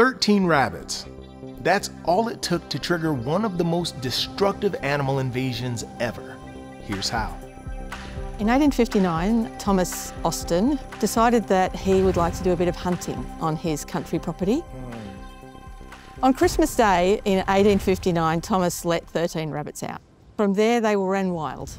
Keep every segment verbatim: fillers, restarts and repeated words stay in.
thirteen rabbits. That's all it took to trigger one of the most destructive animal invasions ever. Here's how. In eighteen fifty-nine, Thomas Austin decided that he would like to do a bit of hunting on his country property. On Christmas Day in eighteen fifty-nine, Thomas let thirteen rabbits out. From there, they ran wild.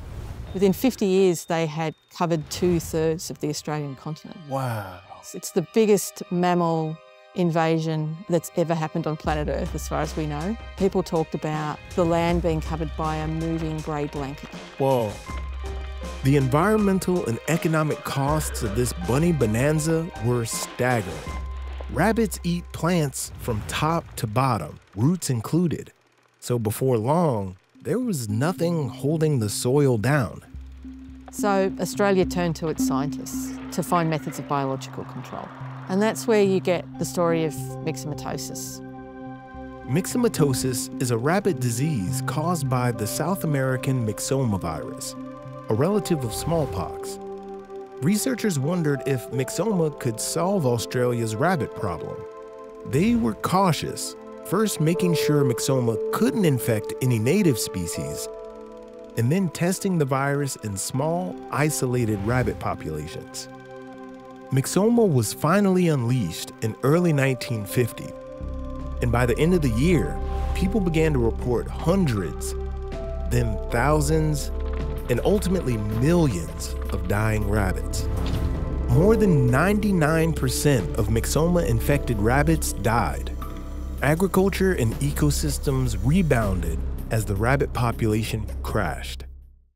Within fifty years, they had covered two-thirds of the Australian continent. Wow. It's the biggest mammal invasion that's ever happened on planet Earth, as far as we know. People talked about the land being covered by a moving grey blanket. Whoa. The environmental and economic costs of this bunny bonanza were staggering. Rabbits eat plants from top to bottom, roots included. So before long, there was nothing holding the soil down. So Australia turned to its scientists to find methods of biological control. And that's where you get the story of myxomatosis. Myxomatosis is a rabbit disease caused by the South American myxoma virus, a relative of smallpox. Researchers wondered if myxoma could solve Australia's rabbit problem. They were cautious, first making sure myxoma couldn't infect any native species, and then testing the virus in small, isolated rabbit populations. Myxoma was finally unleashed in early nineteen fifty, and by the end of the year, people began to report hundreds, then thousands, and ultimately millions of dying rabbits. More than ninety-nine percent of myxoma-infected rabbits died. Agriculture and ecosystems rebounded as the rabbit population crashed.